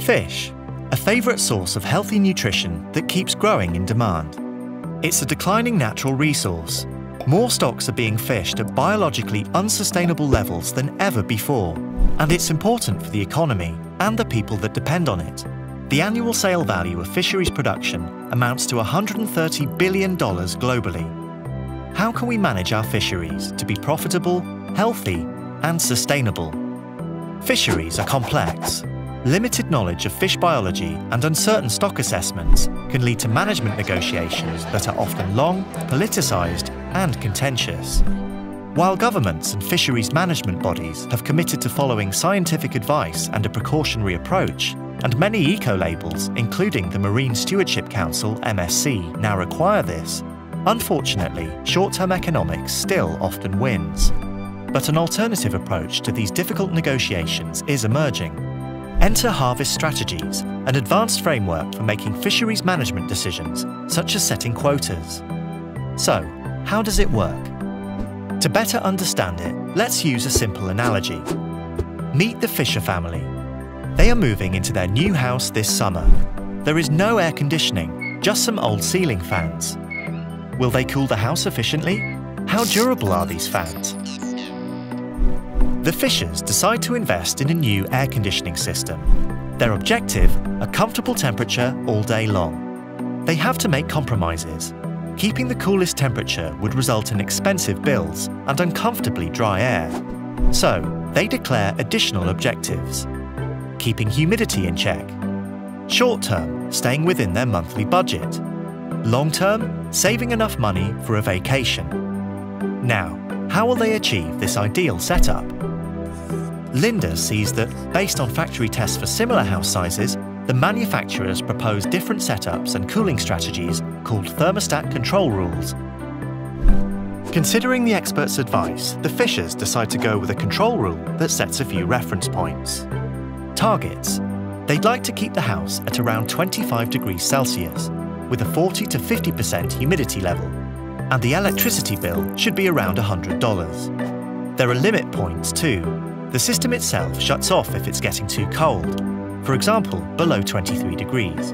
Fish, a favourite source of healthy nutrition that keeps growing in demand. It's a declining natural resource. More stocks are being fished at biologically unsustainable levels than ever before, and it's important for the economy and the people that depend on it. The annual sale value of fisheries production amounts to $130 billion globally. How can we manage our fisheries to be profitable, healthy, and sustainable? Fisheries are complex. Limited knowledge of fish biology and uncertain stock assessments can lead to management negotiations that are often long, politicised and contentious. While governments and fisheries management bodies have committed to following scientific advice and a precautionary approach, and many eco-labels, including the Marine Stewardship Council (MSC), now require this, unfortunately, short-term economics still often wins. But an alternative approach to these difficult negotiations is emerging. Enter Harvest Strategies, an advanced framework for making fisheries management decisions, such as setting quotas. So, how does it work? To better understand it, let's use a simple analogy. Meet the Fisher family. They are moving into their new house this summer. There is no air conditioning, just some old ceiling fans. Will they cool the house efficiently? How durable are these fans? The Fishers decide to invest in a new air conditioning system. Their objective, a comfortable temperature all day long. They have to make compromises. Keeping the coolest temperature would result in expensive bills and uncomfortably dry air. So, they declare additional objectives. Keeping humidity in check. Short-term, staying within their monthly budget. Long-term, saving enough money for a vacation. Now, how will they achieve this ideal setup? Linda sees that, based on factory tests for similar house sizes, the manufacturers propose different setups and cooling strategies called thermostat control rules. Considering the experts' advice, the Fishers decide to go with a control rule that sets a few reference points. Targets. They'd like to keep the house at around 25 degrees Celsius, with a 40 to 50% humidity level, and the electricity bill should be around $100. There are limit points too. The system itself shuts off if it's getting too cold, for example, below 23 degrees.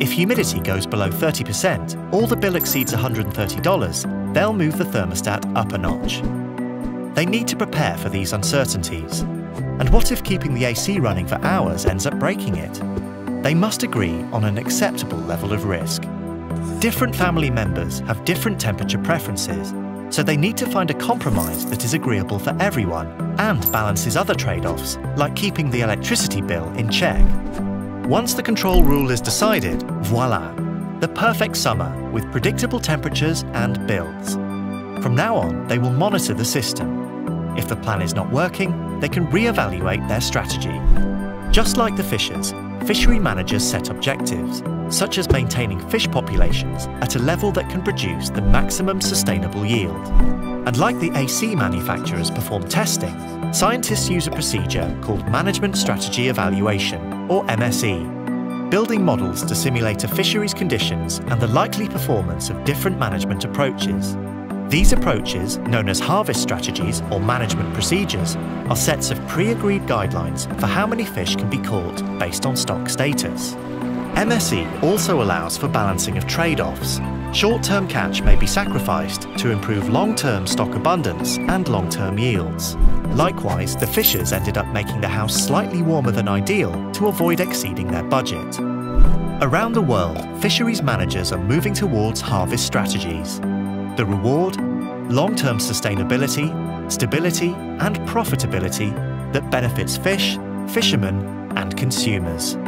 If humidity goes below 30% or the bill exceeds $130, they'll move the thermostat up a notch. They need to prepare for these uncertainties. And what if keeping the AC running for hours ends up breaking it? They must agree on an acceptable level of risk. Different family members have different temperature preferences, so they need to find a compromise that is agreeable for everyone and balances other trade-offs, like keeping the electricity bill in check. Once the control rule is decided, voila! The perfect summer with predictable temperatures and bills. From now on, they will monitor the system. If the plan is not working, they can re-evaluate their strategy. Just like the Fishers, fishery managers set objectives, such as maintaining fish populations at a level that can produce the maximum sustainable yield. And like the AC manufacturers perform testing, scientists use a procedure called Management Strategy Evaluation, or MSE, building models to simulate a fishery's conditions and the likely performance of different management approaches. These approaches, known as harvest strategies or management procedures, are sets of pre-agreed guidelines for how many fish can be caught based on stock status. MSE also allows for balancing of trade-offs. Short-term catch may be sacrificed to improve long-term stock abundance and long-term yields. Likewise, the Fishers ended up making the house slightly warmer than ideal to avoid exceeding their budget. Around the world, fisheries managers are moving towards harvest strategies. The reward? Long-term sustainability, stability and profitability that benefits fish, fishermen and consumers.